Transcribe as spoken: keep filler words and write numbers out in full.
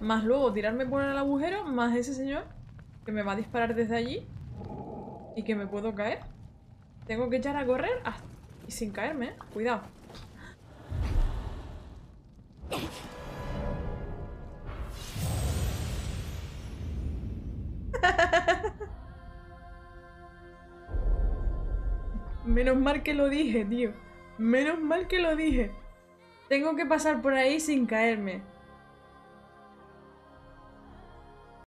Más luego tirarme por el agujero, más ese señor que me va a disparar desde allí y que me puedo caer. Tengo que echar a correr hasta... y sin caerme, ¿eh? Cuidado. Menos mal que lo dije, tío. Menos mal que lo dije. Tengo que pasar por ahí sin caerme.